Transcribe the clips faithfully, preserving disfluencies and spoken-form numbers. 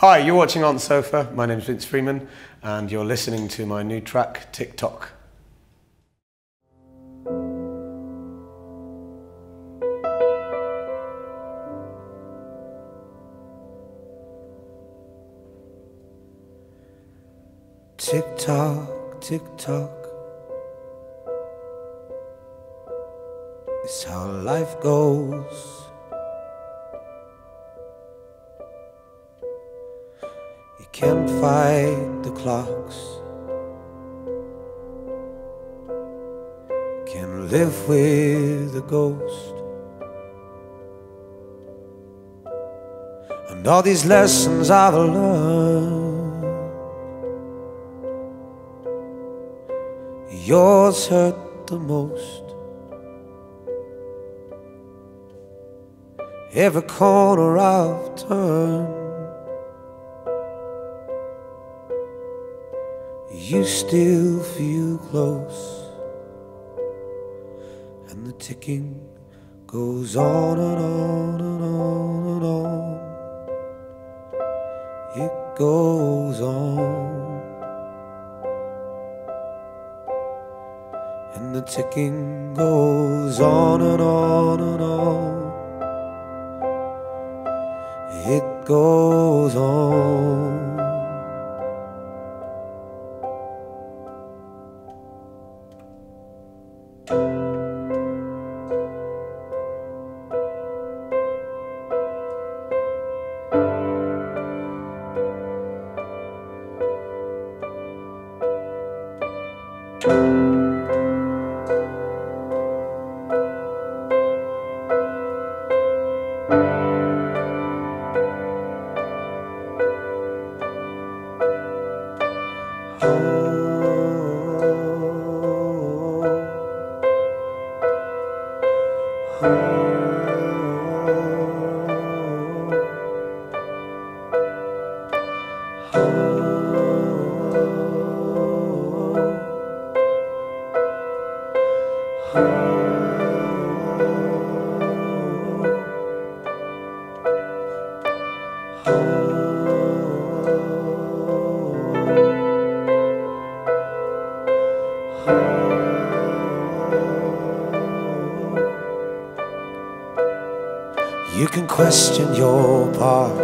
Hi, you're watching Ont' Sofa. My name's Vince Freeman and you're listening to my new track, Tick Tock. Tick tock, tick tock. It's how life goes. You can't fight the clocks. You can live with a ghost. And all these lessons I've learned, yours hurt the most. Every corner I've turned, you still feel close, and the ticking goes on and on and on and on. It goes on, and the ticking goes on and on and on. It goes on. You can question your part,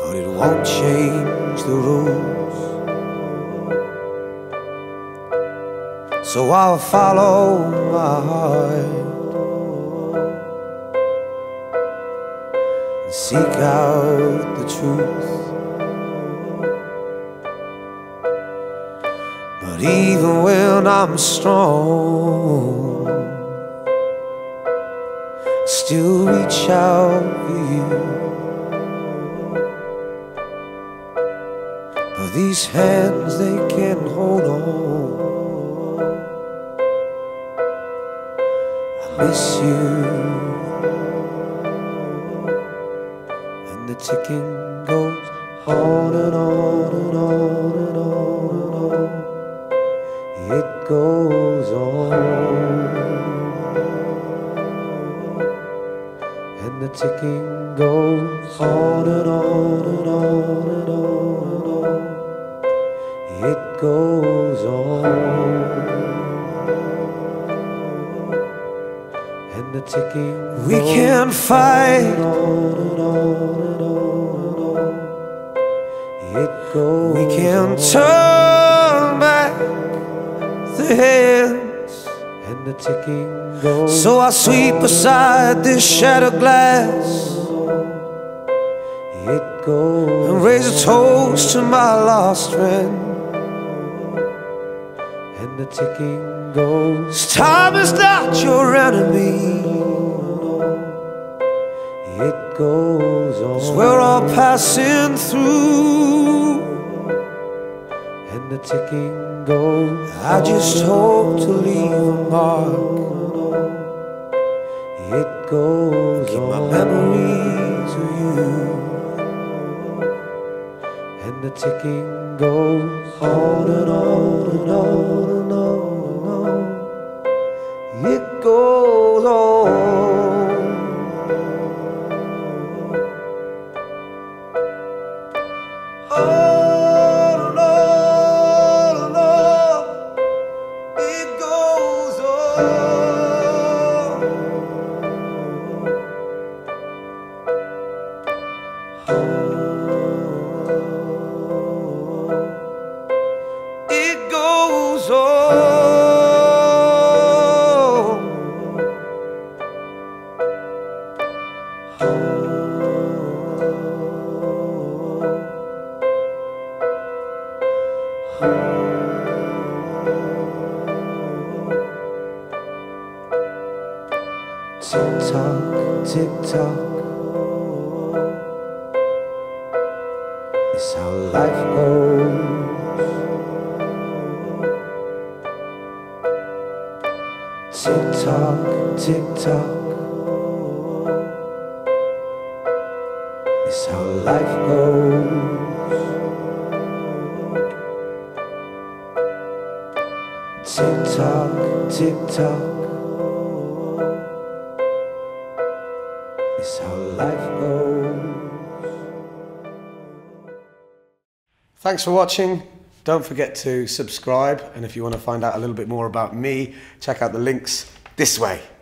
but it won't change the rules. So I'll follow my heart and seek out the truth. But even when I'm strong, still reach out for you. But these hands, they can hold on. I miss you. And the ticking goes on and on and on and on and on. It goes on. And the ticking goes on and on and on and on and on. It goes on. And the ticking goes on. We can't fight. On and on and on and on. It goes on. We can't turn back the hands. And the ticking goes on. So I sweep aside this shattered glass and raise a toast to my lost friend. And the ticking goes. Time is not your enemy. It goes on. 'Cause we're all passing through. And the ticking goes. I just hope to leave a mark. It goes. Keep my memories of you. And the ticking goes on and on and on and on and on. It goes on. Tick tock, tick tock, it's how life goes. Tick tock, tick tock, it's how life goes. Tick tock, tick tock, it's how life goes. Thanks for watching. Don't forget to subscribe, and if you want to find out a little bit more about me, check out the links this way.